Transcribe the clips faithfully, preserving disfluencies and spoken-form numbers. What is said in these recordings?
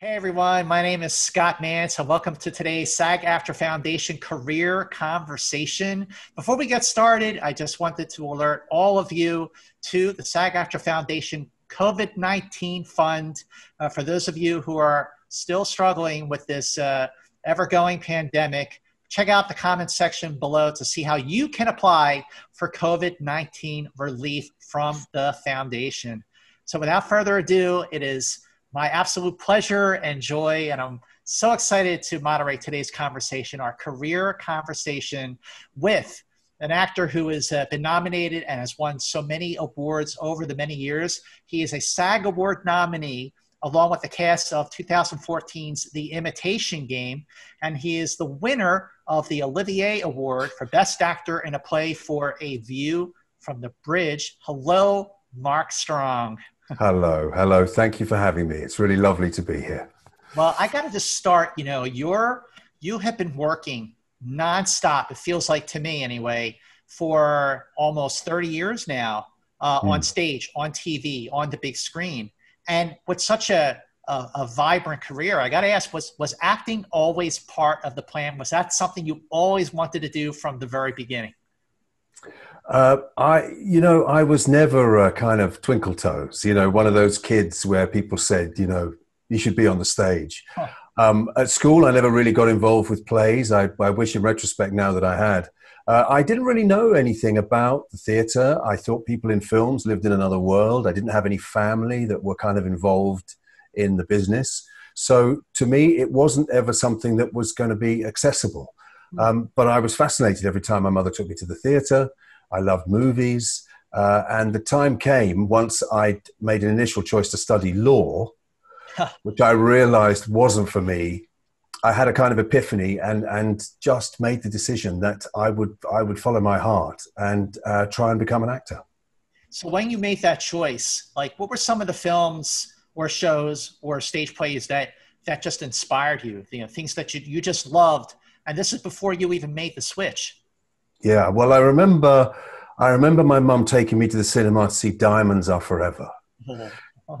Hey everyone, my name is Scott Mantz and welcome to today's SAG-AFTRA Foundation Career Conversation. Before we get started, I just wanted to alert all of you to the SAG-AFTRA Foundation COVID nineteen Fund. Uh, for those of you who are still struggling with this uh, ever-going pandemic, check out the comments section below to see how you can apply for COVID nineteen relief from the foundation. So without further ado, it is my absolute pleasure and joy, and I'm so excited to moderate today's conversation, our career conversation with an actor who has uh, been nominated and has won so many awards over the many years. He is a SAG Award nominee, along with the cast of two thousand fourteen's The Imitation Game, and he is the winner of the Olivier Award for Best Actor in a Play for A View from the Bridge. Hello, Mark Strong. Hello, hello. Thank you for having me. It's really lovely to be here. Well, I got to just start, you know, you're, you have been working nonstop, it feels like to me anyway, for almost thirty years now uh, mm. on stage, on T V, on the big screen. And with such a, a, a vibrant career, I got to ask, was, was acting always part of the plan? Was that something you always wanted to do from the very beginning? Uh, I, you know, I was never a kind of twinkle toes, you know, one of those kids where people said, you know, you should be on the stage. Huh. Um, at school, I never really got involved with plays. I, I wish in retrospect now that I had. Uh, I didn't really know anything about the theatre. I thought people in films lived in another world. I didn't have any family that were kind of involved in the business. So to me, it wasn't ever something that was going to be accessible. Um, but I was fascinated every time my mother took me to the theatre. I loved movies. Uh, and the time came once I made an initial choice to study law, which I realized wasn't for me. I had a kind of epiphany and, and just made the decision that I would, I would follow my heart and uh, try and become an actor. So when you made that choice, like what were some of the films or shows or stage plays that, that just inspired you? You know, things that you, you just loved. And this is before you even made the switch. Yeah, well, I remember, I remember my mum taking me to the cinema to see Diamonds Are Forever, oh.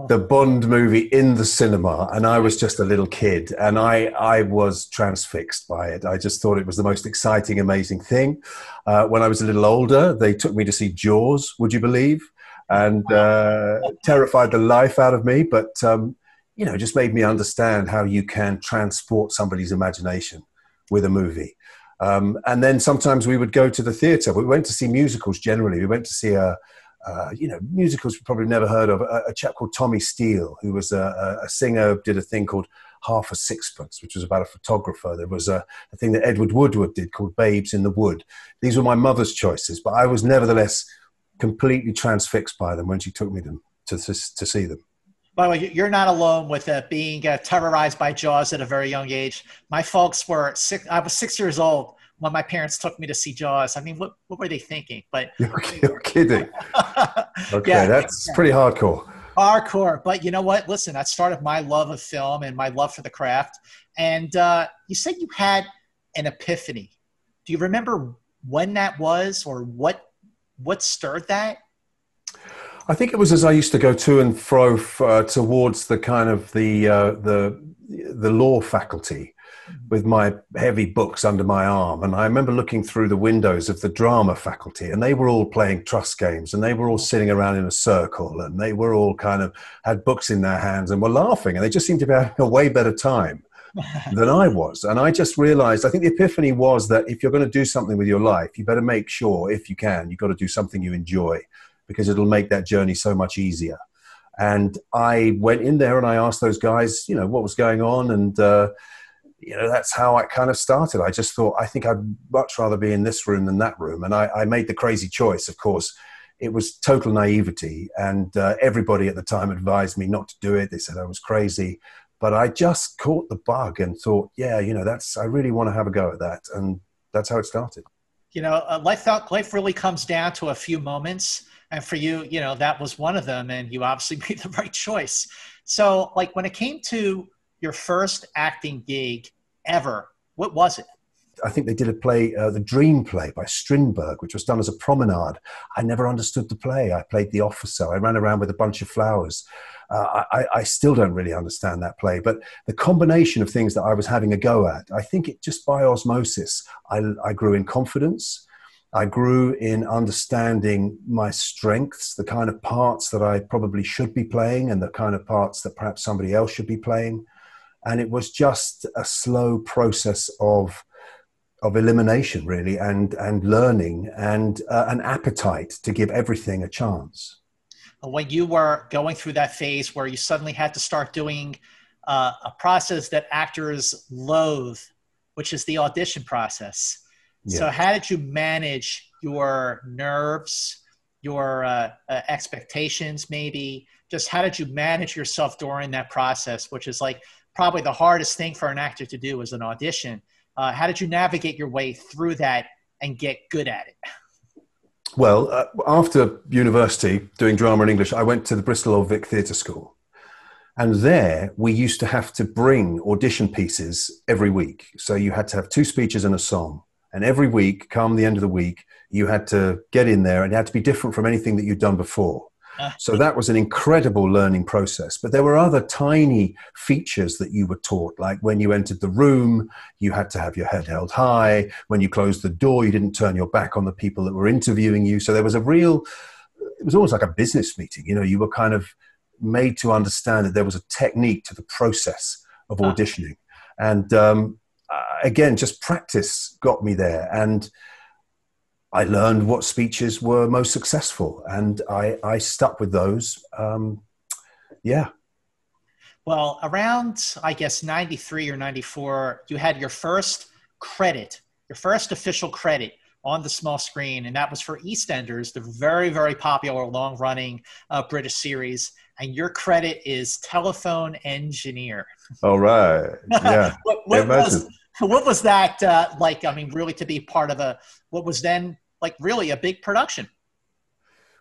the Bond movie in the cinema, and I was just a little kid, and I, I was transfixed by it. I just thought it was the most exciting, amazing thing. Uh, when I was a little older, they took me to see Jaws, would you believe, and uh, terrified the life out of me, but, um, you know, just made me understand how you can transport somebody's imagination with a movie. Um, and then sometimes we would go to the theatre. We went to see musicals generally. We went to see, a, uh, you know, musicals we probably never heard of, a, a chap called Tommy Steele, who was a, a singer, did a thing called Half a Sixpence, which was about a photographer. There was a, a thing that Edward Woodward did called Babes in the Wood. These were my mother's choices, but I was nevertheless completely transfixed by them when she took me to, to, to see them. By the way, you're not alone with uh, being uh, terrorized by Jaws at a very young age. My folks were six, I was six years old when my parents took me to see Jaws. I mean, what, what were they thinking? But You're, you're kidding. Okay, yeah, that's yeah. pretty hardcore. Hardcore. But you know what? Listen, that started my love of film and my love for the craft. And uh, you said you had an epiphany. Do you remember when that was or what, what stirred that? I think it was as I used to go to and fro uh, towards the kind of the, uh, the, the law faculty with my heavy books under my arm. And I remember looking through the windows of the drama faculty and they were all playing trust games and they were all sitting around in a circle and they were all kind of had books in their hands and were laughing. And they just seemed to be having a way better time than I was. And I just realized, I think the epiphany was that if you're going to do something with your life, you better make sure if you can, you've got to do something you enjoy, because it'll make that journey so much easier. And I went in there and I asked those guys, you know, what was going on. And, uh, you know, that's how I kind of started. I just thought, I think I'd much rather be in this room than that room. And I, I made the crazy choice, of course. It was total naivety. And uh, everybody at the time advised me not to do it. They said I was crazy. But I just caught the bug and thought, yeah, you know, that's, I really want to have a go at that. And that's how it started. You know, uh, life, life really comes down to a few moments. And for you, you know, that was one of them, and you obviously made the right choice. So, like, when it came to your first acting gig ever, what was it? I think they did a play, uh, the Dream Play by Strindberg, which was done as a promenade. I never understood the play. I played the officer. I ran around with a bunch of flowers. Uh, I, I still don't really understand that play. But the combination of things that I was having a go at, I think it just by osmosis, I, I grew in confidence. I grew in understanding my strengths, the kind of parts that I probably should be playing and the kind of parts that perhaps somebody else should be playing. And it was just a slow process of of elimination, really, and, and learning and uh, an appetite to give everything a chance. And when you were going through that phase where you suddenly had to start doing uh, a process that actors loathe, which is the audition process. Yeah. So how did you manage your nerves, your uh, uh, expectations, maybe? Just how did you manage yourself during that process, which is like probably the hardest thing for an actor to do is an audition. Uh, how did you navigate your way through that and get good at it? Well, uh, after university, doing drama and English, I went to the Bristol Old Vic Theatre School. And there, we used to have to bring audition pieces every week. So you had to have two speeches and a song. And every week, come the end of the week, you had to get in there and it had to be different from anything that you'd done before. Uh, so that was an incredible learning process. But there were other tiny features that you were taught, like when you entered the room, you had to have your head held high. When you closed the door, you didn't turn your back on the people that were interviewing you. So there was a real, it was almost like a business meeting. You know, you were kind of made to understand that there was a technique to the process of auditioning. Uh, and um, again, just practice got me there. And I learned what speeches were most successful, and I, I stuck with those. Um, yeah. Well, around, I guess, ninety-three or ninety-four, you had your first credit, your first official credit on the small screen, and that was for EastEnders, the very, very popular, long-running uh, British series. And your credit is telephone engineer. All right. Yeah. what, what, was, what was that uh, like? I mean, really to be part of a, what was then like really a big production?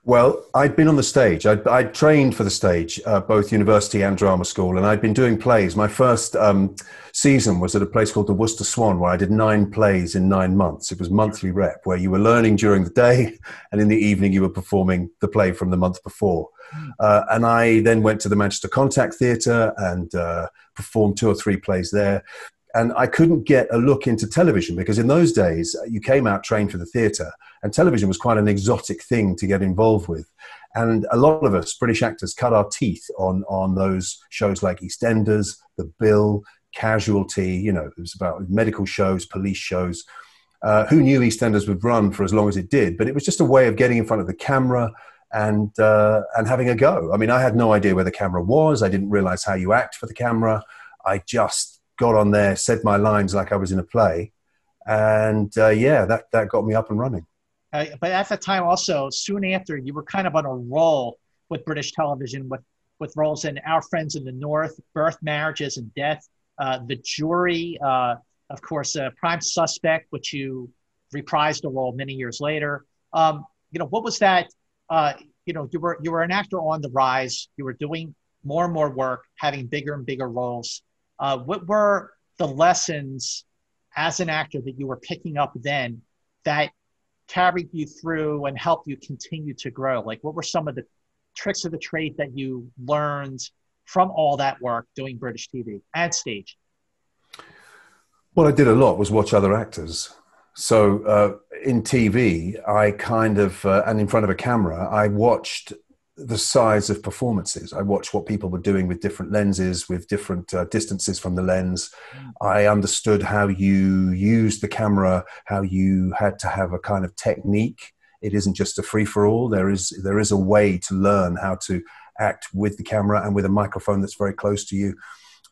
Well, I'd been on the stage. I'd, I'd trained for the stage, uh, both university and drama school, and I'd been doing plays. My first um, season was at a place called the Worcester Swan, where I did nine plays in nine months. It was monthly rep, where you were learning during the day, and in the evening you were performing the play from the month before. Uh, and I then went to the Manchester Contact Theatre and uh, performed two or three plays there. And I couldn't get a look into television because in those days you came out trained for the theatre and television was quite an exotic thing to get involved with. And a lot of us British actors cut our teeth on, on those shows like EastEnders, The Bill, Casualty, you know, it was about medical shows, police shows. Uh, who knew EastEnders would run for as long as it did? But it was just a way of getting in front of the camera and, uh, and having a go. I mean, I had no idea where the camera was. I didn't realize how you act for the camera. I just got on there, said my lines like I was in a play. And uh, yeah, that, that got me up and running. Uh, but at that time also, soon after, you were kind of on a roll with British television, with, with roles in Our Friends in the North, Birth, Marriages, and Death, uh, The Jury, uh, of course, uh, Prime Suspect, which you reprised a role many years later. Um, you know, what was that? Uh, you know, you were, you were an actor on the rise. You were doing more and more work, having bigger and bigger roles. Uh, what were the lessons as an actor that you were picking up then that carried you through and helped you continue to grow? Like, what were some of the tricks of the trade that you learned from all that work doing British T V and stage? What I did a lot was watch other actors. So uh, in T V, I kind of, uh, and in front of a camera, I watched the size of performances. I watched what people were doing with different lenses, with different uh, distances from the lens. I understood how you used the camera, how you had to have a kind of technique. It isn't just a free-for-all. There is, there is a way to learn how to act with the camera and with a microphone that's very close to you.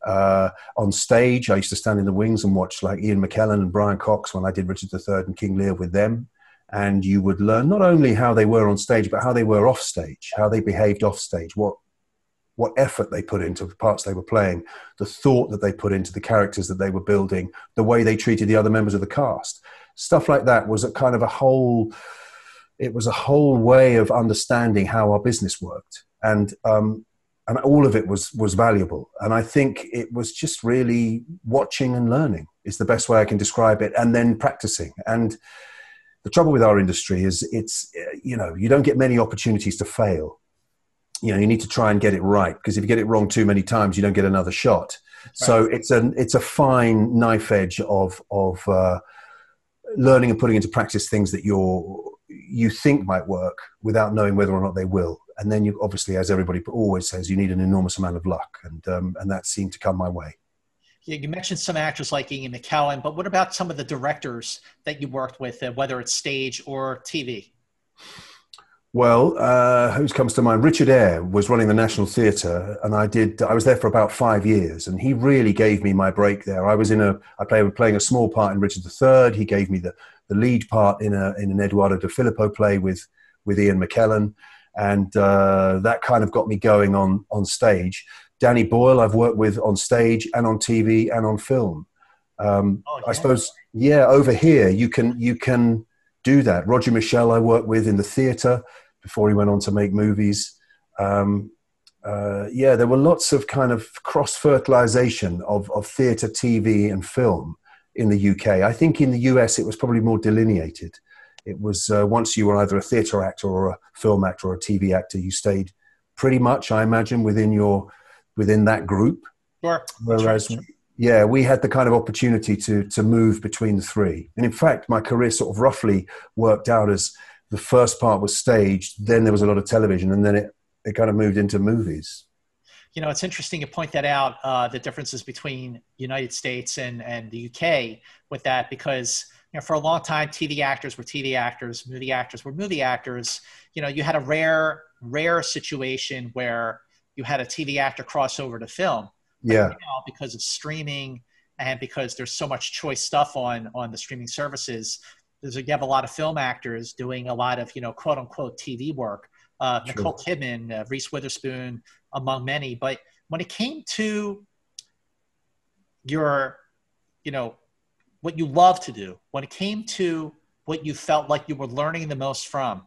Uh, on stage, I used to stand in the wings and watch like Ian McKellen and Brian Cox when I did Richard the Third and King Lear with them. And you would learn not only how they were on stage, but how they were off stage, how they behaved off stage, what, what effort they put into the parts they were playing, the thought that they put into the characters that they were building, the way they treated the other members of the cast. Stuff like that was a kind of a whole, it was a whole way of understanding how our business worked. And, um, and all of it was, was valuable. And I think it was just really watching and learning. is the best way I can describe it, and then practicing. And the trouble with our industry is it's, you know, you don't get many opportunities to fail. You know, you need to try and get it right, because if you get it wrong too many times, you don't get another shot. Right. So it's an, it's a fine knife edge of, of uh, learning and putting into practice things that you're, you think might work without knowing whether or not they will. And then you obviously, as everybody always says, you need an enormous amount of luck. And, um, and that seemed to come my way. Yeah, you mentioned some actors like Ian McKellen, but what about some of the directors that you worked with, uh, whether it's stage or T V? Well, uh, who comes to mind? Richard Eyre was running the National Theatre, and I did. I was there for about five years, and he really gave me my break there. I was in a. I played, was playing a small part in Richard the Third. He gave me the, the lead part in a in an Eduardo de Filippo play with with Ian McKellen, and uh, that kind of got me going on on stage. Danny Boyle, I've worked with on stage and on T V and on film. Um, oh, yeah. I suppose, yeah. Over here, you can you can do that. Roger Michell, I worked with in the theatre before he went on to make movies. Um, uh, yeah, there were lots of kind of cross-fertilization of, of theatre, T V and film in the U K. I think in the U S it was probably more delineated. It was uh, once you were either a theatre actor or a film actor or a T V actor, you stayed pretty much, I imagine, within your within that group. Sure. Whereas, sure. yeah, we had the kind of opportunity to to move between the three. And in fact, my career sort of roughly worked out as the first part was staged, then there was a lot of television, and then it, it kind of moved into movies. You know, it's interesting to point that out, uh, the differences between United States and, and the U K with that, because, you know, for a long time, T V actors were T V actors, movie actors were movie actors. You know, you had a rare, rare situation where you had a T V actor crossover to film. Yeah. But now, because of streaming and because there's so much choice stuff on, on the streaming services, there's, you have a lot of film actors doing a lot of, you know, quote unquote T V work. Uh, Nicole Kidman, uh, Reese Witherspoon, among many. But when it came to your, you know, what you love to do, when it came to what you felt like you were learning the most from,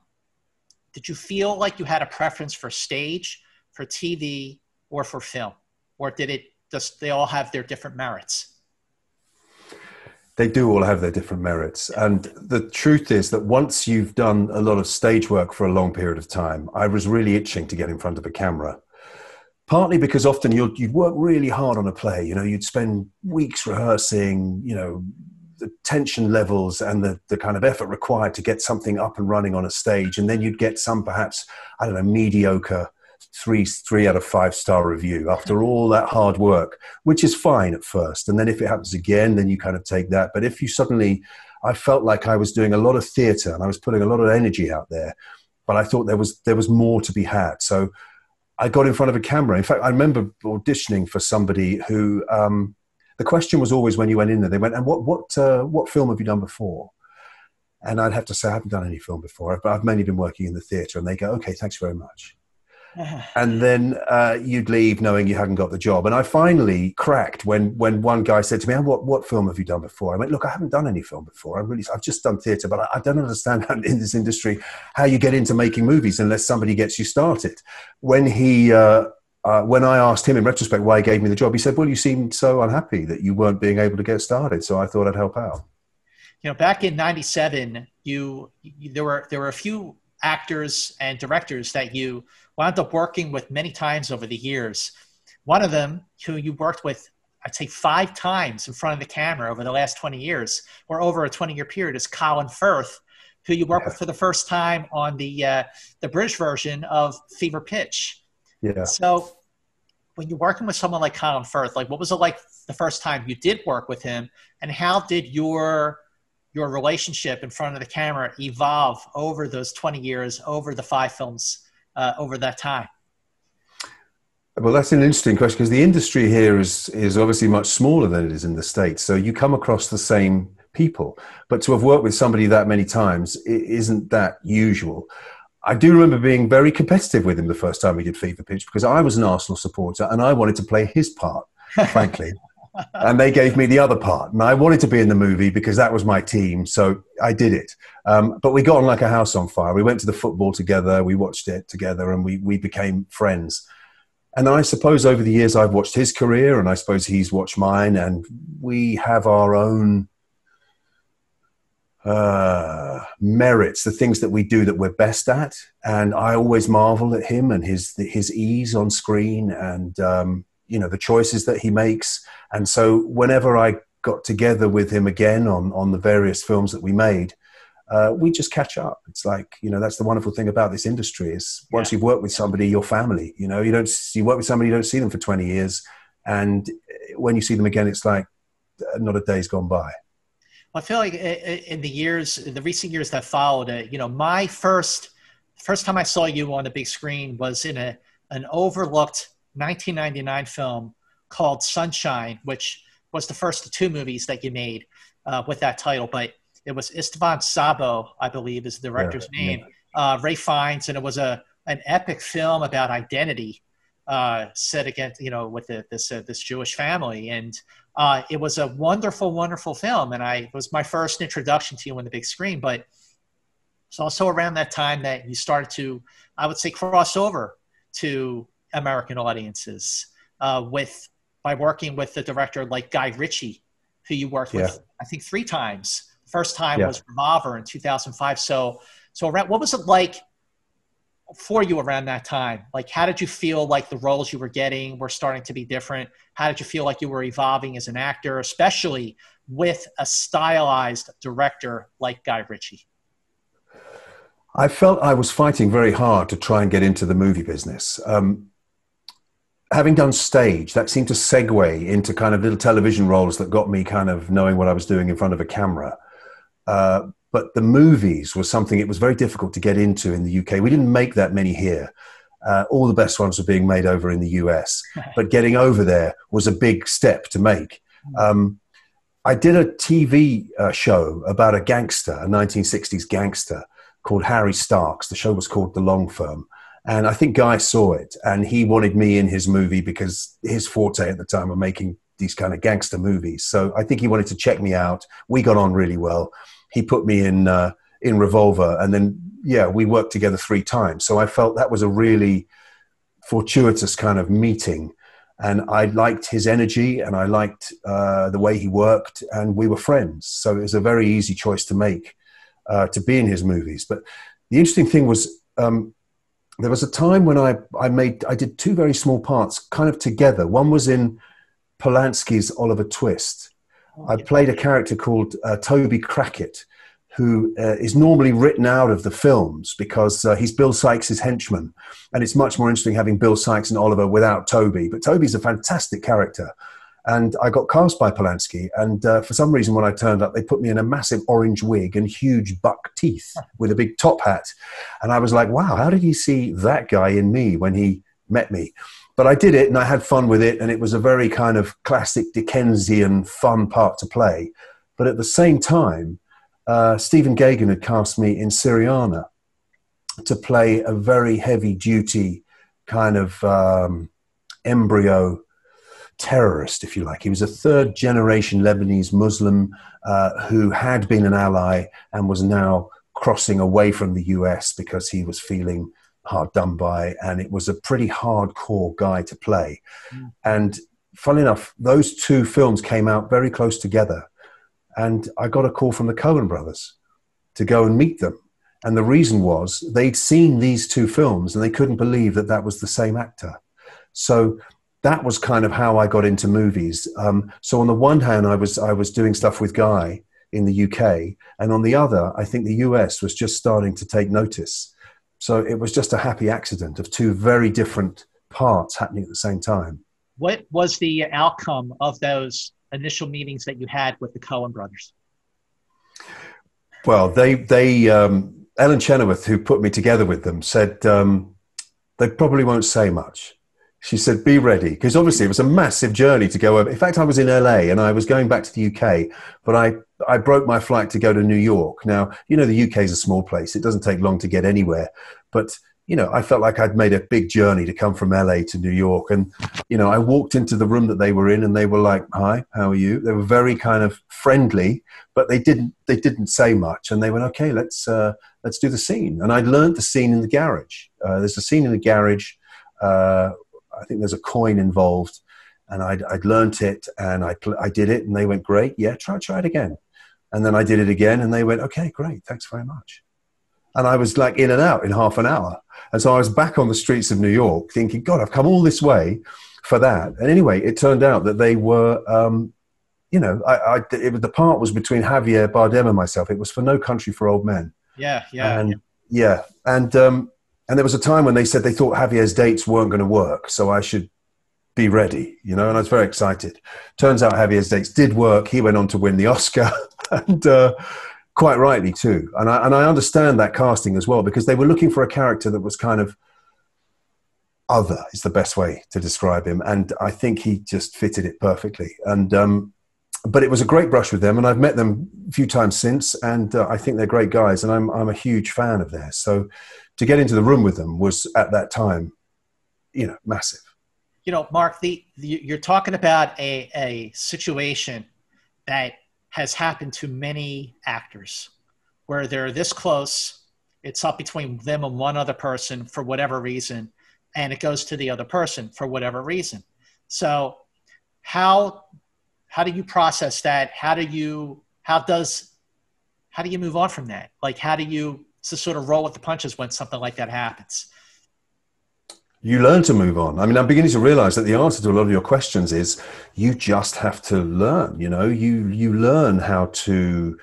did you feel like you had a preference for stage, for T V, or for film? Or did it just, they all have their different merits? They do all have their different merits. And the truth is that once you've done a lot of stage work for a long period of time, I was really itching to get in front of a camera. Partly because often you'll, you'd work really hard on a play. You know, you'd spend weeks rehearsing, you know, the tension levels and the, the kind of effort required to get something up and running on a stage. And then you'd get some perhaps, I don't know, mediocre Three, three out of five star review after all that hard work, which is fine at first. And then if it happens again, then you kind of take that. But if you suddenly, I felt like I was doing a lot of theatre and I was putting a lot of energy out there, but I thought there was, there was more to be had. So I got in front of a camera. In fact, I remember auditioning for somebody who, um, the question was always when you went in there, they went, and what, what, uh, what film have you done before? And I'd have to say, I haven't done any film before, but I've mainly been working in the theatre. And they go, okay, thanks very much. And then uh, you'd leave knowing you hadn't got the job. And I finally cracked when, when one guy said to me, oh, what, what film have you done before? I went, look, I haven't done any film before. I really, I've just done theatre, but I, I don't understand how, in this industry how you get into making movies unless somebody gets you started. When, he, uh, uh, when I asked him in retrospect why he gave me the job, he said, well, you seemed so unhappy that you weren't being able to get started, so I thought I'd help out. You know, back in ninety-seven, you, you, there were, there were a few actors and directors that you wound up working with many times over the years. One of them, who you worked with, I'd say five times in front of the camera over the last twenty years, or over a twenty-year period, is Colin Firth, who you worked yeah. with for the first time on the uh, the British version of Fever Pitch. Yeah. So when you're working with someone like Colin Firth, like what was it like the first time you did work with him, and how did your your relationship in front of the camera evolve over those twenty years, over the five films, uh, over that time? Well, that's an interesting question, because the industry here is, is obviously much smaller than it is in the States. So you come across the same people, but to have worked with somebody that many times isn't that usual. I do remember being very competitive with him the first time we did Fever Pitch, because I was an Arsenal supporter and I wanted to play his part, frankly. And they gave me the other part. And I wanted to be in the movie because that was my team, so I did it. Um, but we got on like a house on fire. We went to the football together, we watched it together, and we, we became friends. And I suppose over the years I've watched his career, and I suppose he's watched mine, and we have our own uh, merits, the things that we do that we're best at. And I always marvel at him and his his ease on screen and, um, you know, the choices that he makes. And so whenever I got together with him again on, on the various films that we made, Uh, we just catch up. It's like, you know, that's the wonderful thing about this industry is once yeah. you've worked with somebody, you're family. You know, you don't you work with somebody, you don't see them for twenty years. And when you see them again, it's like not a day's gone by. Well, I feel like in the years, in the recent years that followed it, you know, my first, first time I saw you on the big screen was in a, an overlooked nineteen ninety-nine film called Sunshine, which was the first of two movies that you made uh, with that title. But it was Istvan Sabo, I believe, is the director's yeah, name. Yeah. Uh, Ray Fiennes, and it was a an epic film about identity, uh, set against you know with the, this uh, this Jewish family, and uh, it was a wonderful, wonderful film. And I it was my first introduction to you on the big screen. But it's also around that time that you started to, I would say, cross over to American audiences uh, with by working with a director like Guy Ritchie, who you worked yeah. with, I think, three times. First time yeah. was Revolver in two thousand five. So, so around, what was it like for you around that time? Like, how did you feel like the roles you were getting were starting to be different? How did you feel like you were evolving as an actor, especially with a stylized director like Guy Ritchie? I felt I was fighting very hard to try and get into the movie business. Um, having done stage, that seemed to segue into kind of little television roles that got me kind of knowing what I was doing in front of a camera. Uh, but the movies was something it was very difficult to get into in the U K. We didn't make that many here. Uh, all the best ones were being made over in the U S, but getting over there was a big step to make. Um, I did a T V uh, show about a gangster, a nineteen sixties gangster called Harry Starks. The show was called The Long Firm. And I think Guy saw it and he wanted me in his movie because his forte at the time were making these kind of gangster movies. So I think he wanted to check me out. We got on really well. He put me in uh, in Revolver, and then, yeah, we worked together three times. So I felt that was a really fortuitous kind of meeting. And I liked his energy, and I liked uh, the way he worked, and we were friends. So it was a very easy choice to make, uh, to be in his movies. But the interesting thing was um, there was a time when I, I, made, I did two very small parts kind of together. One was in Polanski's Oliver Twist. I played a character called uh, Toby Crackett, who uh, is normally written out of the films because uh, he's Bill Sykes' henchman. And it's much more interesting having Bill Sykes and Oliver without Toby. But Toby's a fantastic character. And I got cast by Polanski. And uh, for some reason, when I turned up, they put me in a massive orange wig and huge buck teeth with a big top hat. And I was like, wow, how did he see that guy in me when he met me? But I did it, and I had fun with it, and it was a very kind of classic Dickensian fun part to play. But at the same time, uh, Stephen Gagan had cast me in Syriana to play a very heavy-duty kind of um, embryo terrorist, if you like. He was a third-generation Lebanese Muslim uh, who had been an ally and was now crossing away from the U S because he was feeling hard done by, and it was a pretty hardcore guy to play. Mm. And funnily enough, those two films came out very close together, and I got a call from the Coen Brothers to go and meet them. And the reason was they'd seen these two films and they couldn't believe that that was the same actor. So that was kind of how I got into movies. Um, so on the one hand, I was I was doing stuff with Guy in the U K, and on the other, I think the U S was just starting to take notice. So it was just a happy accident of two very different parts happening at the same time. What was the outcome of those initial meetings that you had with the Coen Brothers? Well, they, they um, Ellen Chenoweth, who put me together with them, said, um, they probably won't say much. She said, be ready. Because obviously it was a massive journey to go over. In fact, I was in L A and I was going back to the U K, but I, I broke my flight to go to New York. Now, you know, the U K is a small place. It doesn't take long to get anywhere. But, you know, I felt like I'd made a big journey to come from L A to New York. And, you know, I walked into the room that they were in and they were like, hi, how are you? They were very kind of friendly, but they didn't, they didn't say much. And they went, okay, let's, uh, let's do the scene. And I'd learned the scene in the garage. Uh, there's a scene in the garage. Uh, I think there's a coin involved, and I'd, I'd learnt it, and I, I did it, and they went, great, yeah, try, try it again. And then I did it again, and they went, okay, great, thanks very much. And I was like in and out in half an hour. And so I was back on the streets of New York thinking, God, I've come all this way for that. And anyway, it turned out that they were, um, you know, I, I, it, the part was between Javier Bardem and myself. It was for No Country for Old Men. Yeah, yeah. And, yeah. And, um, and there was a time when they said they thought Javier's dates weren't going to work, so I should be ready, you know, and I was very excited. Turns out Javier's dates did work. He went on to win the Oscar and uh, quite rightly too. And I, and I understand that casting as well, because they were looking for a character that was kind of other, is the best way to describe him. And I think he just fitted it perfectly. And, um, but it was a great brush with them, and I've met them a few times since, and uh, I think they're great guys, and I'm, I'm a huge fan of theirs. So to get into the room with them was, at that time, you know, massive. You know, Mark, the, the, you're talking about a, a situation that has happened to many actors, where they're this close, it's up between them and one other person for whatever reason, and it goes to the other person for whatever reason. So how... How do you process that? How do you, how does, how do you move on from that? Like, how do you to sort of roll with the punches when something like that happens? You learn to move on. I mean, I'm beginning to realize that the answer to a lot of your questions is you just have to learn, you know, you, you learn how to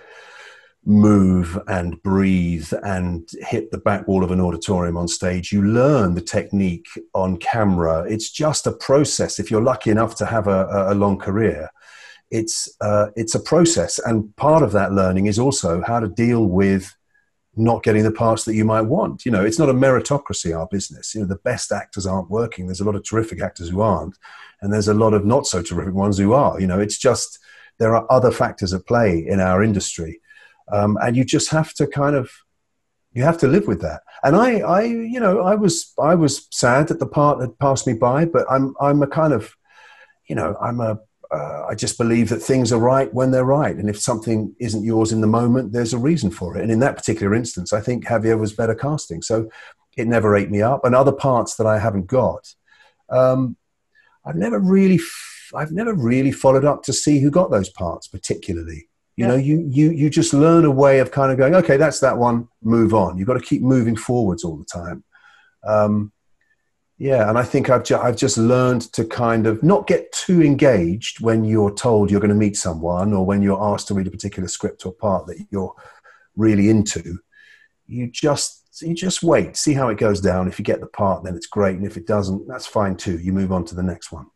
move and breathe and hit the back wall of an auditorium on stage. You learn the technique on camera. It's just a process. If you're lucky enough to have a, a long career, it's, uh, it's a process. And part of that learning is also how to deal with not getting the parts that you might want. You know, it's not a meritocracy, our business. You know, the best actors aren't working. There's a lot of terrific actors who aren't, and there's a lot of not so terrific ones who are. You know, it's just, there are other factors at play in our industry. Um, and you just have to kind of, you have to live with that. And I, I, you know, I was, I was sad that the part had passed me by, but I'm, I'm a kind of, you know, I'm a, Uh, I just believe that things are right when they're right. And if something isn't yours in the moment, there's a reason for it. And in that particular instance, I think Javier was better casting. So it never ate me up. And other parts that I haven't got, um, I've never really, f I've never really followed up to see who got those parts particularly. You yeah. know, you, you, you just learn a way of kind of going, okay, that's that one, move on. You've got to keep moving forwards all the time. Um, Yeah, and I think I've, ju I've just learned to kind of not get too engaged when you're told you're going to meet someone, or when you're asked to read a particular script or part that you're really into. You just, you just wait, see how it goes down. If you get the part, then it's great. And if it doesn't, that's fine too. You move on to the next one.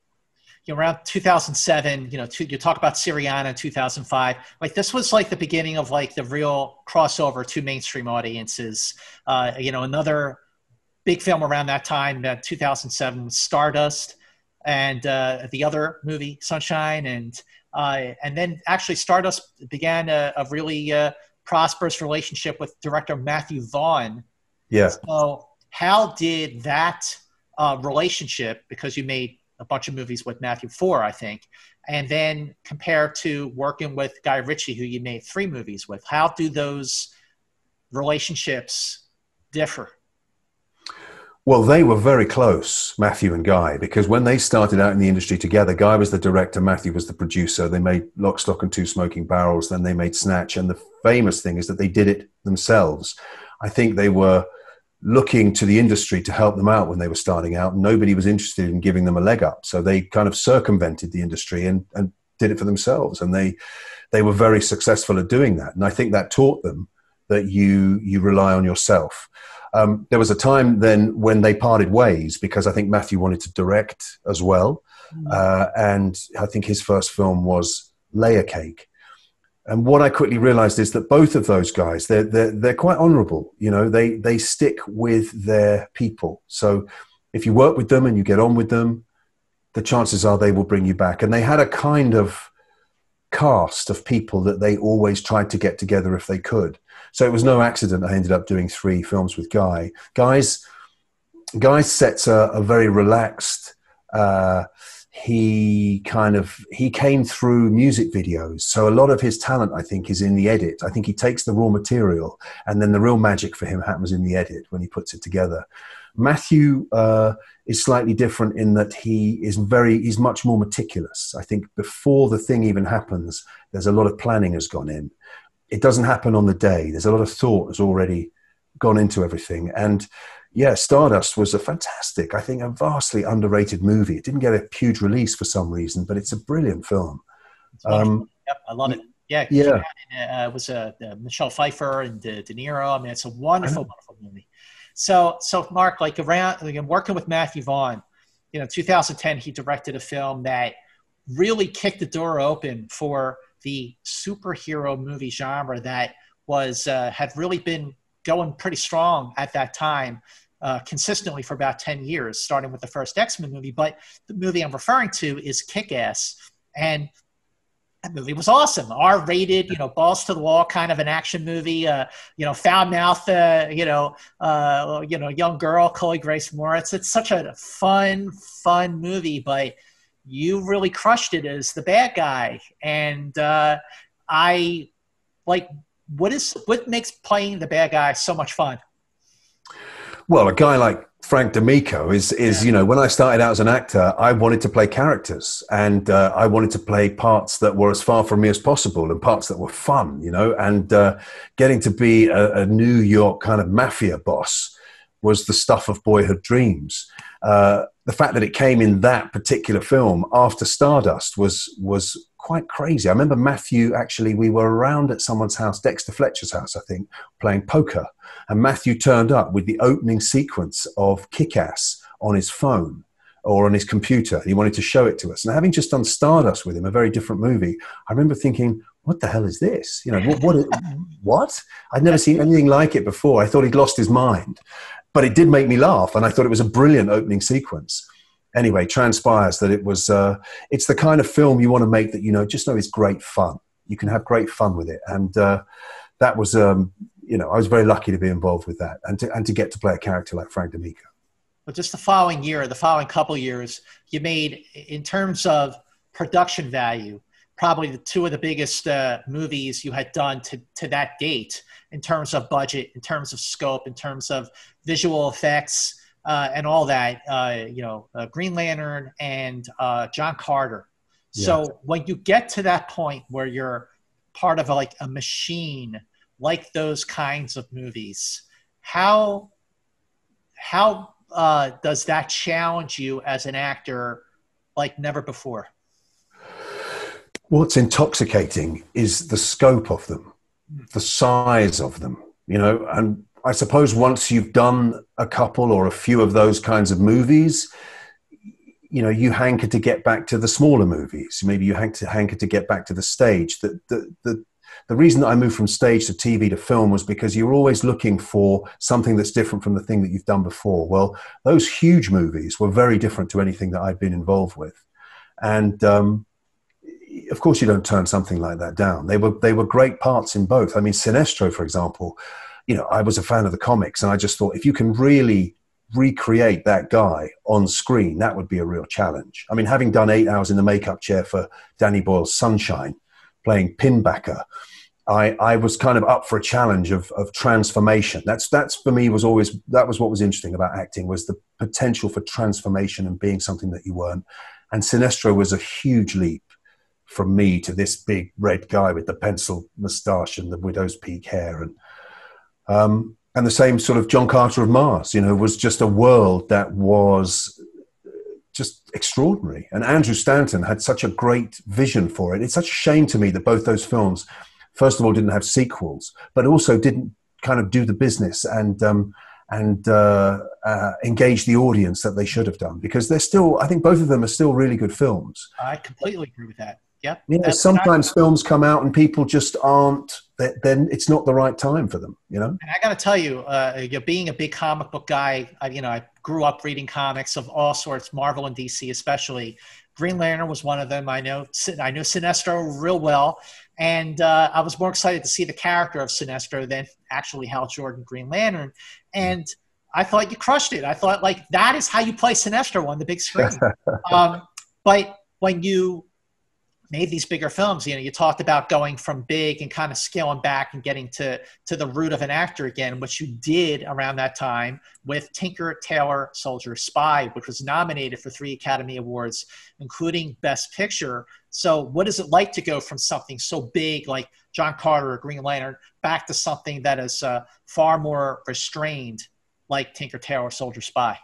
You know, around two thousand seven, you know, two, you talk about Syriana in two thousand five. Like, this was like the beginning of like the real crossover to mainstream audiences. Uh, you know, another... big film around that time, that two thousand seven, Stardust, and uh, the other movie, Sunshine, and uh, and then actually Stardust began a, a really uh, prosperous relationship with director Matthew Vaughn. Yeah. So how did that uh, relationship, because you made a bunch of movies with Matthew Vaughn, I think, and then compared to working with Guy Ritchie, who you made three movies with, how do those relationships differ? Well, they were very close, Matthew and Guy, because when they started out in the industry together, Guy was the director, Matthew was the producer. They made Lock, Stock and Two Smoking Barrels, then they made Snatch. And the famous thing is that they did it themselves. I think they were looking to the industry to help them out when they were starting out. Nobody was interested in giving them a leg up. So they kind of circumvented the industry and, and did it for themselves. And they, they were very successful at doing that. And I think that taught them that you, you rely on yourself. Um, there was a time then when they parted ways, because I think Matthew wanted to direct as well. Uh, and I think his first film was Layer Cake. And what I quickly realized is that both of those guys, they're, they're, they're quite honorable. You know, they, they stick with their people. So if you work with them and you get on with them, the chances are they will bring you back. And they had a kind of cast of people that they always tried to get together if they could. So it was no accident I ended up doing three films with Guy. Guy's, Guy sets a, a very relaxed, uh, he kind of, he came through music videos. So a lot of his talent, I think, is in the edit. I think he takes the raw material, and then the real magic for him happens in the edit when he puts it together. Matthew uh, is slightly different in that he is very, he's much more meticulous. I think before the thing even happens, there's a lot of planning has gone in. It doesn't happen on the day. There's a lot of thought has already gone into everything. And yeah, Stardust was a fantastic, I think a vastly underrated movie. It didn't get a huge release for some reason, but it's a brilliant film. Um, yep, I love it. Yeah, yeah. It uh, was uh, uh, Michelle Pfeiffer and uh, De Niro. I mean, it's a wonderful, wonderful movie. So, so Mark, like around like, working with Matthew Vaughn, you know, two thousand ten, he directed a film that really kicked the door open for the superhero movie genre that was uh, had really been going pretty strong at that time, uh, consistently for about ten years, starting with the first X-Men movie. But the movie I'm referring to is Kick-Ass, and that movie was awesome. R rated, you know, balls to the wall kind of an action movie. Uh, you know, foul mouth, uh, you know, uh, you know, young girl, Chloe Grace Moritz. It's such a fun, fun movie, but you really crushed it as the bad guy. And uh, I like what is what makes playing the bad guy so much fun? Well, a guy like Frank D'Amico is, is yeah. you know, when I started out as an actor, I wanted to play characters, and uh, I wanted to play parts that were as far from me as possible and parts that were fun, you know, and uh, getting to be a, a New York kind of mafia boss was the stuff of boyhood dreams. Uh, the fact that it came in that particular film after Stardust was, was quite crazy. I remember Matthew, actually, we were around at someone's house, Dexter Fletcher's house, I think, playing poker. And Matthew turned up with the opening sequence of Kick-Ass on his phone or on his computer. He wanted to show it to us. And having just done Stardust with him, a very different movie, I remember thinking, what the hell is this? You know, what? What? what? I'd never seen anything like it before. I thought he'd lost his mind. But it did make me laugh, and I thought it was a brilliant opening sequence. Anyway, transpires that it was, uh, it's the kind of film you want to make that, you know, just know is great fun. You can have great fun with it. And uh, that was, um, you know, I was very lucky to be involved with that and to, and to get to play a character like Frank D'Amico. But just the following year, the following couple of years, you made, in terms of production value, probably the two of the biggest uh, movies you had done to, to that date in terms of budget, in terms of scope, in terms of visual effects, Uh, and all that, uh, you know, uh, Green Lantern and uh, John Carter. Yeah. So when you get to that point where you're part of a, like a machine, like those kinds of movies, how how uh, does that challenge you as an actor like never before? What's intoxicating is the scope of them, the size of them, you know, and I suppose once you've done a couple or a few of those kinds of movies, you know, you hanker to get back to the smaller movies. Maybe you hanker to, hanker to get back to the stage. The, the, the, the reason that I moved from stage to T V to film was because you're always looking for something that's different from the thing that you've done before. Well, those huge movies were very different to anything that I'd been involved with. And, um, of course, you don't turn something like that down. They were, they were great parts in both. I mean, Sinestro, for example, you know, I was a fan of the comics, and I just thought if you can really recreate that guy on screen, that would be a real challenge. I mean, having done eight hours in the makeup chair for Danny Boyle's Sunshine, playing Pinbacker, I, I was kind of up for a challenge of, of transformation. That's, that's for me was always, that was what was interesting about acting, was the potential for transformation and being something that you weren't. And Sinestro was a huge leap from me to this big red guy with the pencil moustache and the widow's peak hair. And Um, and the same sort of John Carter of Mars, you know, was just a world that was just extraordinary. And Andrew Stanton had such a great vision for it. It's such a shame to me that both those films, first of all, didn't have sequels, but also didn't kind of do the business and, um, and uh, uh, engage the audience that they should have done. Because they're still, I think both of them are still really good films. I completely agree with that. Yeah. You know, sometimes films come out and people just aren't, then it's not the right time for them, you know? And I got to tell you, uh, you're being a big comic book guy. I, you know, I grew up reading comics of all sorts, Marvel and D C especially. Green Lantern was one of them. I know, I know Sinestro real well. And uh, I was more excited to see the character of Sinestro than actually Hal Jordan, Green Lantern. And I thought you crushed it. I thought, like, that is how you play Sinestro on the big screen. um, but when you made these bigger films. You know, you talked about going from big and kind of scaling back and getting to, to the root of an actor again, which you did around that time with Tinker, Tailor, Soldier, Spy, which was nominated for three Academy Awards, including Best Picture. So what is it like to go from something so big like John Carter or Green Lantern back to something that is uh, far more restrained like Tinker, Tailor, Soldier, Spy?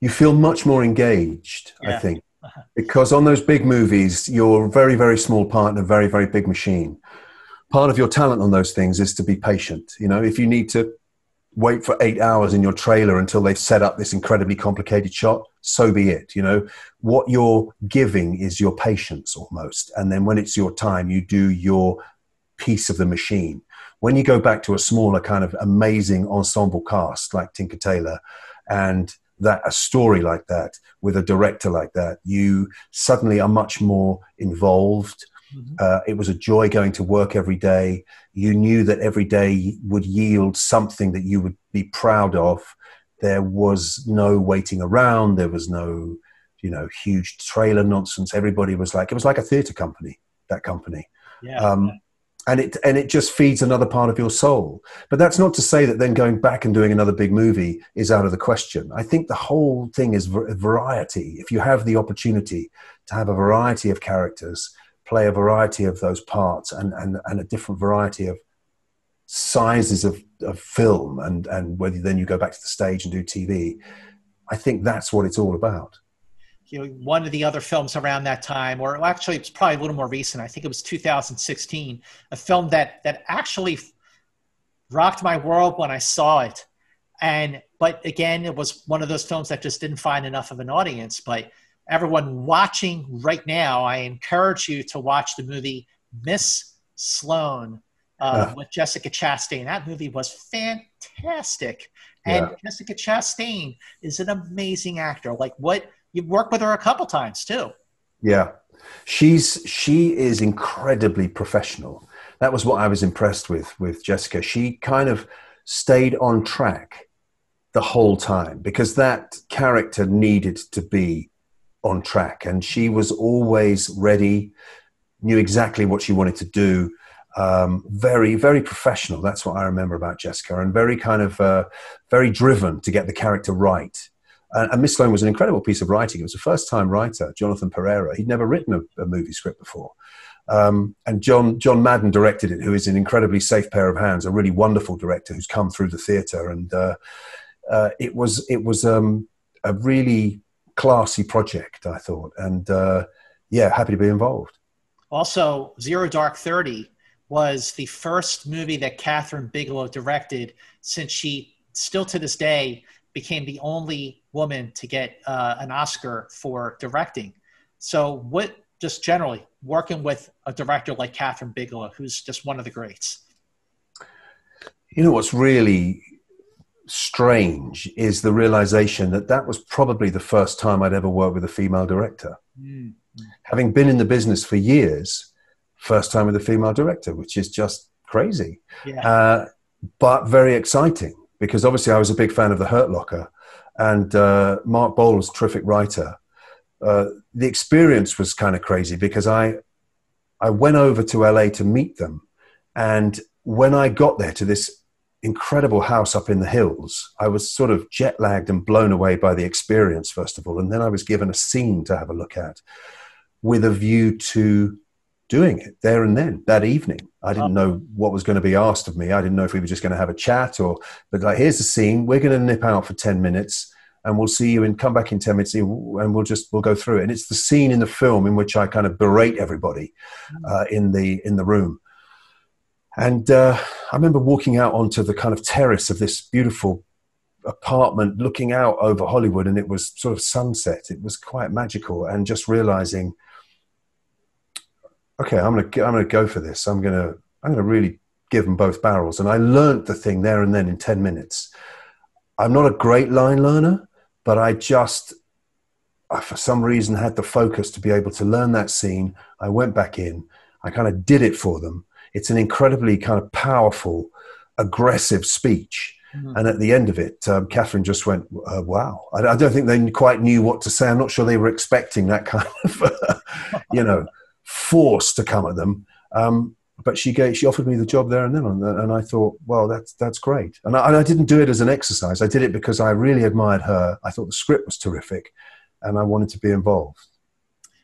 You feel much more engaged, yeah. I think. Because on those big movies, you're a very, very small part in a very, very big machine. Part of your talent on those things is to be patient. You know, if you need to wait for eight hours in your trailer until they've set up this incredibly complicated shot, so be it. You know, what you're giving is your patience almost. And then when it's your time, you do your piece of the machine. When you go back to a smaller kind of amazing ensemble cast like Tinker Tailor and that a story like that with a director like that, you suddenly are much more involved. Mm-hmm. Uh, it was a joy going to work every day. You knew that every day would yield something that you would be proud of. There was no waiting around. There was no, you know, huge trailer nonsense. Everybody was like, it was like a theater company, that company. Yeah. Um, And it, and it just feeds another part of your soul. But that's not to say that then going back and doing another big movie is out of the question. I think the whole thing is variety. If you have the opportunity to have a variety of characters, play a variety of those parts and, and, and a different variety of sizes of, of film, and, and whether then you go back to the stage and do T V, I think that's what it's all about. You know, one of the other films around that time, or actually it's probably a little more recent, I think it was two thousand sixteen, a film that that actually rocked my world when I saw it. And, but again, it was one of those films that just didn't find enough of an audience. But everyone watching right now, I encourage you to watch the movie Miss Sloane uh, yeah. with Jessica Chastain. That movie was fantastic. And yeah. Jessica Chastain is an amazing actor. Like what, You've worked with her a couple times too. Yeah. She's, she is incredibly professional. That was what I was impressed with, with Jessica. She kind of stayed on track the whole time because that character needed to be on track. And she was always ready, knew exactly what she wanted to do. Um, very, very professional. That's what I remember about Jessica, and very kind of, uh, very driven to get the character right. And Miss Sloane was an incredible piece of writing. It was a first-time writer, Jonathan Pereira. He'd never written a, a movie script before. Um, and John, John Madden directed it, who is an incredibly safe pair of hands, a really wonderful director who's come through the theatre. And uh, uh, it was, it was um, a really classy project, I thought. And, uh, yeah, happy to be involved. Also, Zero Dark Thirty was the first movie that Catherine Bigelow directed since she, still to this day, became the only woman to get uh, an Oscar for directing. So what, just generally, working with a director like Catherine Bigelow, who's just one of the greats? You know, what's really strange is the realization that that was probably the first time I'd ever worked with a female director. Mm. Having been in the business for years, first time with a female director, which is just crazy, yeah. uh, but very exciting. Because obviously I was a big fan of The Hurt Locker, and uh, Mark Boyle was a terrific writer. Uh, the experience was kind of crazy because I, I went over to L A to meet them. And when I got there to this incredible house up in the hills, I was sort of jet lagged and blown away by the experience, first of all. And then I was given a scene to have a look at with a view to doing it there and then that evening. I didn't know what was going to be asked of me. I didn't know if we were just going to have a chat or, but like, here's the scene. We're going to nip out for ten minutes and we'll see you and come back in ten minutes and we'll just, we'll go through it. And it's the scene in the film in which I kind of berate everybody uh, in the, in the room. And uh, I remember walking out onto the kind of terrace of this beautiful apartment, looking out over Hollywood, and it was sort of sunset. It was quite magical, and just realizing, okay, I'm going to, I'm going to go for this. I'm going to, I'm going to really give them both barrels. And I learned the thing there and then in ten minutes. I'm not a great line learner, but I just, I, for some reason, had the focus to be able to learn that scene. I went back in, I kind of did it for them. It's an incredibly kind of powerful, aggressive speech. Mm-hmm. And at the end of it, um, Catherine just went, uh, wow. I, I don't think they quite knew what to say. I'm not sure they were expecting that kind of, uh, you know, forced to come at them. Um, but she gave, she offered me the job there and then, on the, and I thought, well, that's that's great. And I, and I didn't do it as an exercise. I did it because I really admired her. I thought the script was terrific, and I wanted to be involved.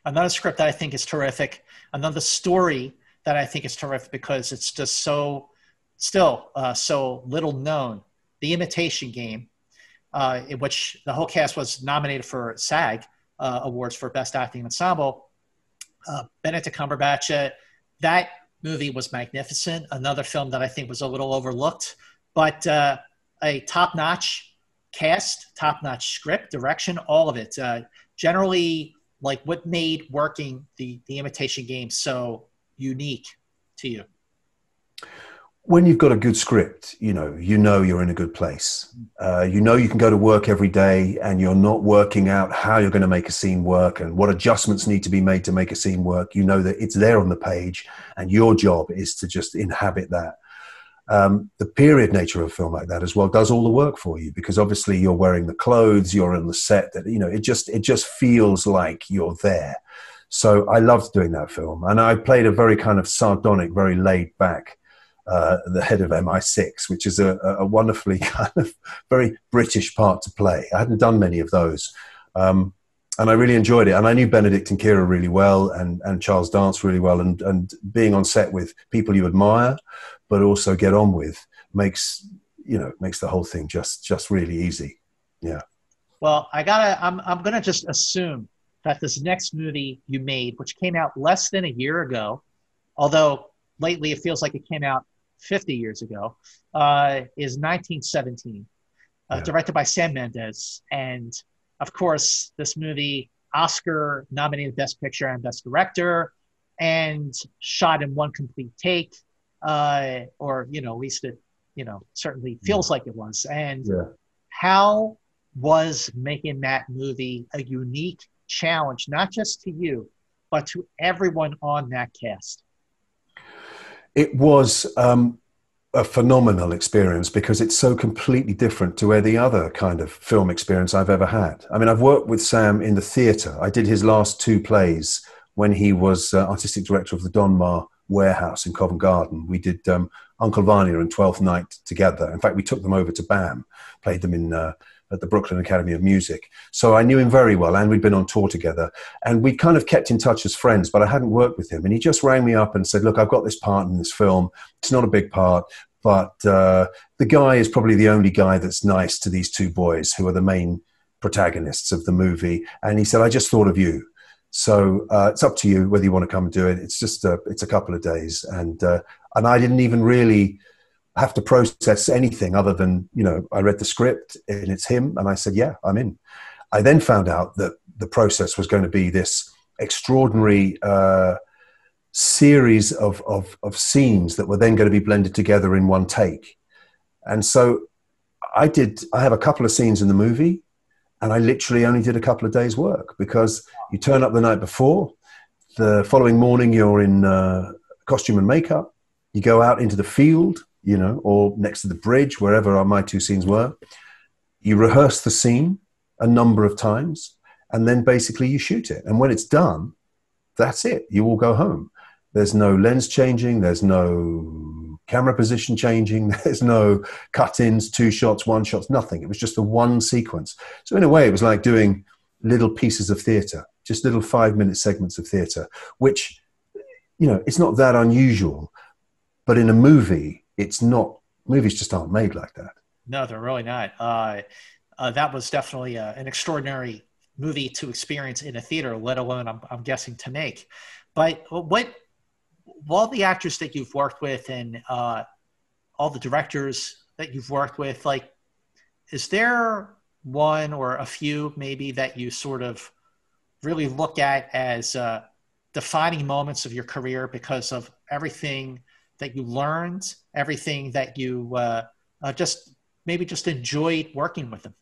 Another script that I think is terrific, another story that I think is terrific because it's just so, still uh, so little known, The Imitation Game, uh, in which the whole cast was nominated for SAG uh, Awards for Best Acting Ensemble. Uh, Benedict Cumberbatch, uh, that movie was magnificent. Another film that I think was a little overlooked, but uh, a top-notch cast, top-notch script, direction, all of it. Uh, generally, like what made working the, the Imitation Game so unique to you? When you've got a good script, you know, you know you're in a good place. Uh, you know you can go to work every day and you're not working out how you're going to make a scene work and what adjustments need to be made to make a scene work. You know that it's there on the page and your job is to just inhabit that. Um, the period nature of a film like that as well does all the work for you, because obviously you're wearing the clothes, you're on the set, that, you know, it just, it just feels like you're there. So I loved doing that film, and I played a very kind of sardonic, very laid back, uh, the head of M I six, which is a, a wonderfully kind of very British part to play. I hadn't done many of those. Um, And I really enjoyed it. And I knew Benedict and Kira really well, and, and Charles Dance really well. And, and being on set with people you admire, but also get on with, makes, you know, makes the whole thing just, just really easy. Yeah. Well, I gotta, I'm, I'm going to just assume that this next movie you made, which came out less than a year ago, although lately it feels like it came out fifty years ago, uh, is nineteen seventeen, uh, yeah. directed by Sam Mendes. And of course, this movie, Oscar nominated Best Picture and Best Director, and shot in one complete take, uh, or, you know, at least it, you know, certainly feels yeah. like it was. And yeah. how was making that movie a unique challenge, not just to you, but to everyone on that cast? It was um, a phenomenal experience, because it's so completely different to any other kind of film experience I've ever had. I mean, I've worked with Sam in the theatre. I did his last two plays when he was uh, artistic director of the Donmar Warehouse in Covent Garden. We did um, Uncle Vanya and Twelfth Night together. In fact, we took them over to BAM, played them in uh, at the Brooklyn Academy of Music. So I knew him very well, and we'd been on tour together, and we kind of kept in touch as friends, but I hadn't worked with him. And he just rang me up and said, look, I've got this part in this film. It's not a big part, but uh, the guy is probably the only guy that's nice to these two boys who are the main protagonists of the movie. And he said, I just thought of you. So uh, it's up to you whether you want to come and do it. It's just a, it's a couple of days. And, uh, and I didn't even really have to process anything other than, you know, I read the script and it's him, and I said, yeah, I'm in. I then found out that the process was going to be this extraordinary uh, series of, of, of scenes that were then going to be blended together in one take. And so I did, I have a couple of scenes in the movie, and I literally only did a couple of days' work, because you turn up the night before, the following morning you're in uh, costume and makeup, you go out into the field, you know, or next to the bridge, wherever my two scenes were. You rehearse the scene a number of times, and then basically you shoot it. And when it's done, that's it. You all go home. There's no lens changing. There's no camera position changing. There's no cut-ins, two shots, one shots, nothing. It was just the one sequence. So in a way, it was like doing little pieces of theatre, just little five-minute segments of theatre, which, you know, it's not that unusual. But in a movie, it's not, movies just aren't made like that. No, they're really not. Uh, uh, that was definitely uh, an extraordinary movie to experience in a theater, let alone, I'm, I'm guessing, to make. But what, all the actors that you've worked with, and uh, all the directors that you've worked with, like, is there one or a few maybe that you sort of really look at as uh, defining moments of your career because of everything that you learned, everything that you uh, uh, just maybe just enjoyed working with them?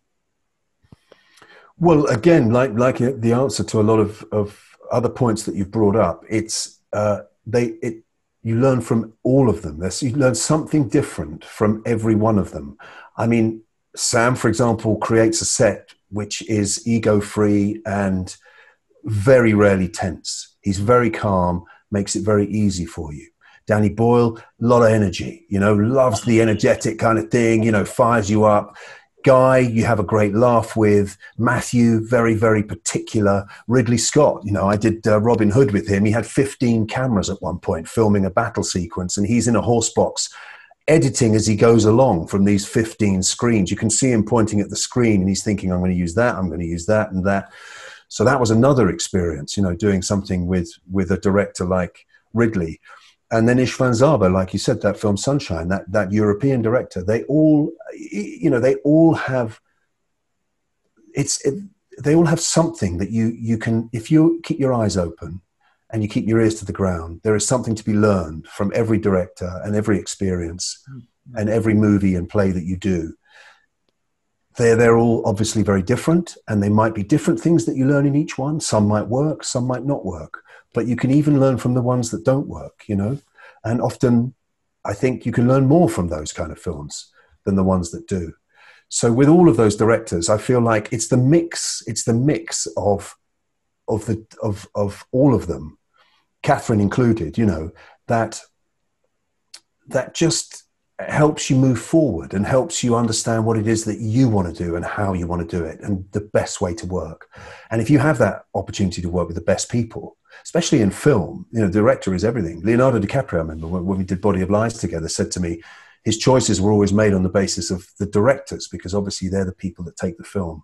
Well, again, like like the answer to a lot of, of other points that you've brought up, it's uh, they it you learn from all of them. There's, you learn something different from every one of them. I mean, Sam, for example, creates a set which is ego-free and very rarely tense. He's very calm, makes it very easy for you. Danny Boyle, a lot of energy, you know, loves the energetic kind of thing, you know, fires you up. Guy, you have a great laugh with. Matthew, very, very particular. Ridley Scott, you know, I did uh, Robin Hood with him. He had fifteen cameras at one point filming a battle sequence, and he's in a horse box editing as he goes along from these fifteen screens. You can see him pointing at the screen and he's thinking, I'm going to use that, I'm going to use that and that. So that was another experience, you know, doing something with, with a director like Ridley. And then Istvan Zaba, like you said, that film Sunshine, that, that European director, they all, you know, they all have, it's, it, they all have something that you, you can, if you keep your eyes open and you keep your ears to the ground, there is something to be learned from every director and every experience and every movie and play that you do. They're, they're all obviously very different, and they might be different things that you learn in each one. Some might work, some might not work. But you can even learn from the ones that don't work, you know? And often I think you can learn more from those kind of films than the ones that do. So with all of those directors, I feel like it's the mix, it's the mix of, of, the, of, of all of them, Catherine included, you know, that, that just helps you move forward and helps you understand what it is that you want to do and how you want to do it and the best way to work. And if you have that opportunity to work with the best people, especially in film, you know, director is everything. Leonardo DiCaprio, I remember when, when we did Body of Lies together, said to me, his choices were always made on the basis of the directors, because obviously they're the people that take the film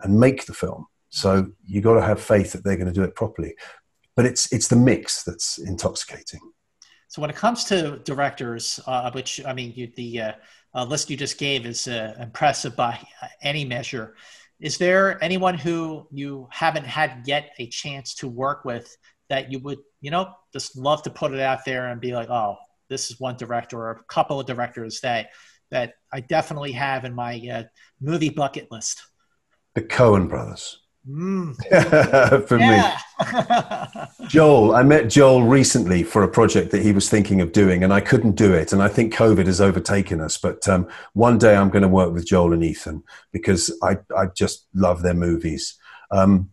and make the film. So you got to have faith that they're going to do it properly. But it's, it's the mix that's intoxicating. So when it comes to directors, uh, which, I mean, you, the uh, uh, list you just gave is uh, impressive by any measure. Is there anyone who you haven't had yet a chance to work with that you would, you know, just love to put it out there and be like, oh, this is one director or a couple of directors that, that I definitely have in my uh, movie bucket list? The Coen Brothers. Mm. For yeah. me. Joel, I met Joel recently for a project that he was thinking of doing, and I couldn't do it, and I think COVID has overtaken us, but um, one day I'm going to work with Joel and Ethan, because I, I just love their movies. Um,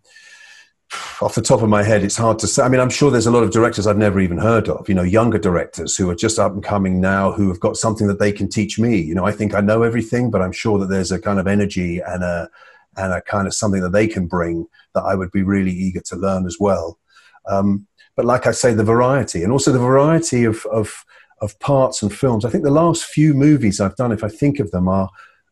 off the top of my head, it's hard to say. I mean, I'm sure there's a lot of directors I've never even heard of, you know, younger directors who are just up and coming now, who have got something that they can teach me. You know, I think I know everything, but I'm sure that there's a kind of energy and a and a kind of something that they can bring that I would be really eager to learn as well. Um, but like I say, the variety, and also the variety of, of, of parts and films. I think the last few movies I've done, if I think of them, are,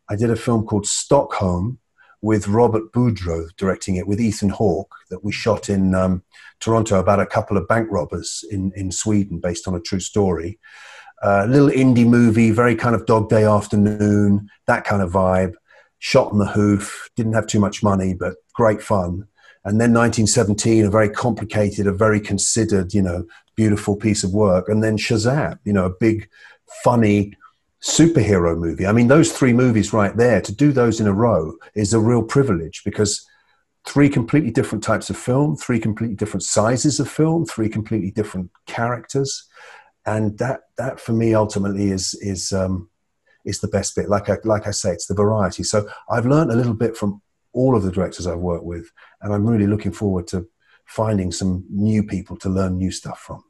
I did a film called Stockholm with Robert Boudreau directing it, with Ethan Hawke, that we shot in um, Toronto, about a couple of bank robbers in, in Sweden, based on a true story. A uh, little indie movie, very kind of Dog Day Afternoon, that kind of vibe. Shot on the hoof, didn't have too much money, but great fun. And then nineteen seventeen, a very complicated, a very considered, you know, beautiful piece of work. And then Shazam, you know, a big, funny superhero movie. I mean, those three movies right there, to do those in a row is a real privilege, because three completely different types of film, three completely different sizes of film, three completely different characters. And that, that for me, ultimately is, is, um, is the best bit. Like I, like I say, it's the variety. So I've learned a little bit from all of the directors I've worked with, and I'm really looking forward to finding some new people to learn new stuff from.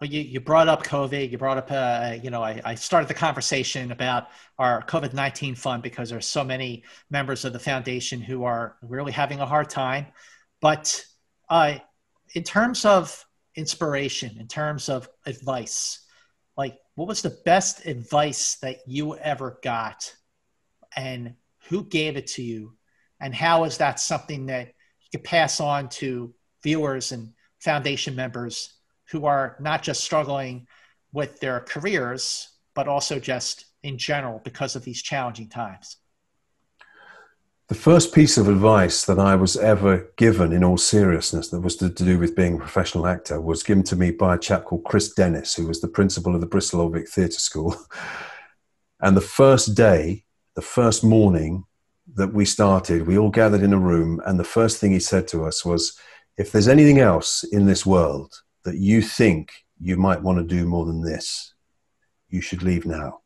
Well, you, you brought up COVID, you brought up, uh, you know, I, I started the conversation about our COVID nineteen fund, because there's so many members of the foundation who are really having a hard time. But uh, in terms of inspiration, in terms of advice, like, what was the best advice that you ever got, and who gave it to you, and how is that something that you could pass on to viewers and foundation members who are not just struggling with their careers, but also just in general because of these challenging times? The first piece of advice that I was ever given, in all seriousness, that was to do with being a professional actor, was given to me by a chap called Chris Dennis, who was the principal of the Bristol Old Vic Theatre School. And the first day, the first morning that we started, we all gathered in a room, and the first thing he said to us was, if there's anything else in this world that you think you might want to do more than this, you should leave now.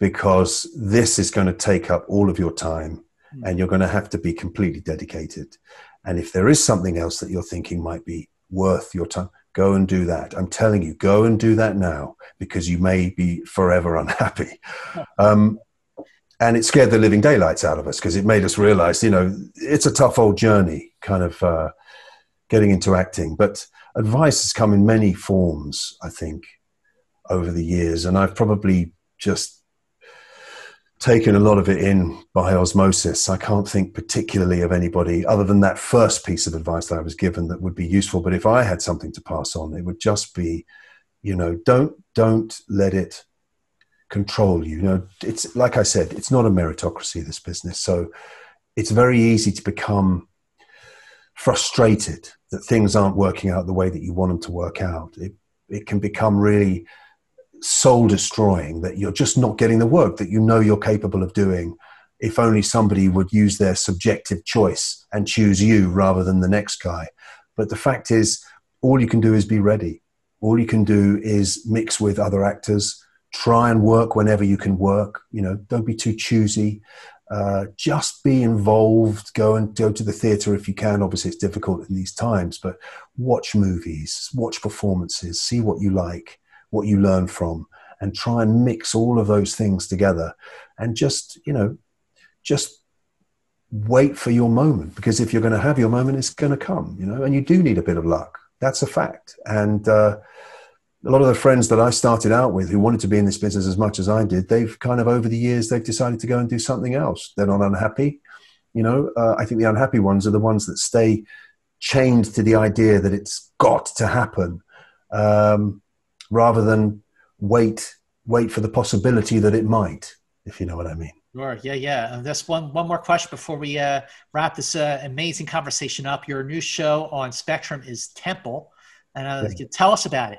Because this is going to take up all of your time, and you're going to have to be completely dedicated. And if there is something else that you're thinking might be worth your time, go and do that. I'm telling you, go and do that now, because you may be forever unhappy. Um, and it scared the living daylights out of us, because it made us realize, you know, it's a tough old journey kind of uh, getting into acting. But advice has come in many forms, I think, over the years. And I've probably just taken a lot of it in by osmosis. I can't think particularly of anybody other than that first piece of advice that I was given that would be useful. But if I had something to pass on, it would just be, you know, don't, don't let it control you. You know, it's like I said, it's not a meritocracy, this business. So it's very easy to become frustrated that things aren't working out the way that you want them to work out. It, it can become really soul destroying that you're just not getting the work that you know you're capable of doing. If only somebody would use their subjective choice and choose you rather than the next guy. But the fact is, all you can do is be ready. All you can do is mix with other actors, try and work whenever you can work. You know, don't be too choosy. Uh, just be involved. Go and go to the theatre if you can. Obviously, it's difficult in these times, but watch movies, watch performances, see what you like, what you learn from, and try and mix all of those things together. And just, you know, just wait for your moment, because if you're going to have your moment, it's going to come, you know, and you do need a bit of luck. That's a fact. And uh, a lot of the friends that I started out with who wanted to be in this business as much as I did, they've kind of over the years, they've decided to go and do something else. They're not unhappy. You know, uh, I think the unhappy ones are the ones that stay chained to the idea that it's got to happen. Um, rather than wait, wait for the possibility that it might, if you know what I mean. Sure. Yeah, yeah. And that's one, one more question before we uh, wrap this uh, amazing conversation up. Your new show on Spectrum is Temple. And uh, yeah. Tell us about it.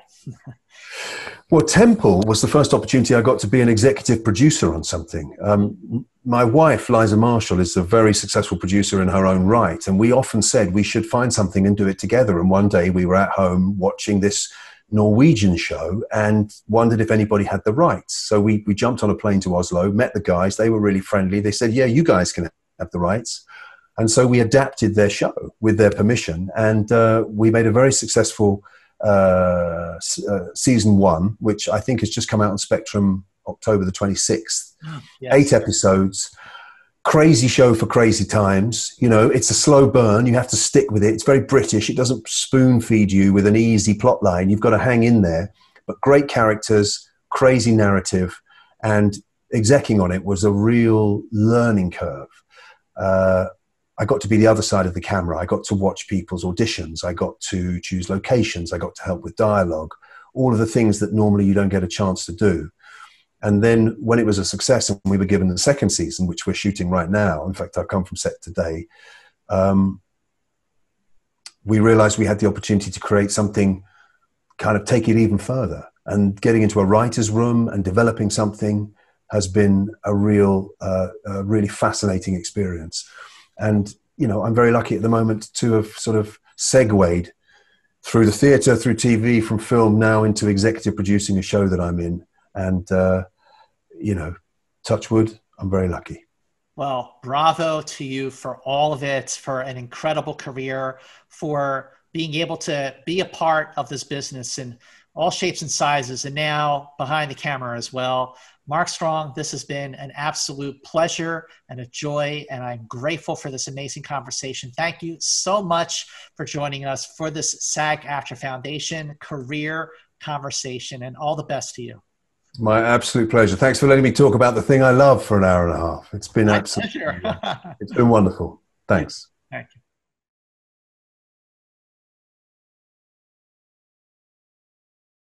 Well, Temple was the first opportunity I got to be an executive producer on something. Um, my wife, Liza Marshall, is a very successful producer in her own right. And we often said we should find something and do it together. And one day we were at home watching this Norwegian show and wondered if anybody had the rights. So we, we jumped on a plane to Oslo, met the guys. They were really friendly. They said, yeah, you guys can have the rights. And so we adapted their show with their permission. And uh, we made a very successful uh, uh, season one, which I think has just come out on Spectrum October the twenty-sixth. Oh, yes. Eight episodes. Crazy show for crazy times. You know, it's a slow burn. You have to stick with it. It's very British. It doesn't spoon feed you with an easy plot line. You've got to hang in there. But great characters, crazy narrative, and executing on it was a real learning curve. Uh, I got to be the other side of the camera. I got to watch people's auditions. I got to choose locations. I got to help with dialogue, all of the things that normally you don't get a chance to do. And then when it was a success and we were given the second season, which we're shooting right now, in fact, I've come from set today, um, we realized we had the opportunity to create something, kind of take it even further. And getting into a writer's room and developing something has been a real, uh, a really fascinating experience. And, you know, I'm very lucky at the moment to have sort of segued through the theatre, through T V, from film now into executive producing a show that I'm in. And, uh, you know, touch wood, I'm very lucky. Well, bravo to you for all of it, for an incredible career, for being able to be a part of this business in all shapes and sizes, and now behind the camera as well. Mark Strong, this has been an absolute pleasure and a joy, and I'm grateful for this amazing conversation. Thank you so much for joining us for this SAG-AFTRA Foundation career conversation, and all the best to you. My absolute pleasure. Thanks for letting me talk about the thing I love for an hour and a half. It's been absolutely, it's been wonderful. Thanks. Thank you.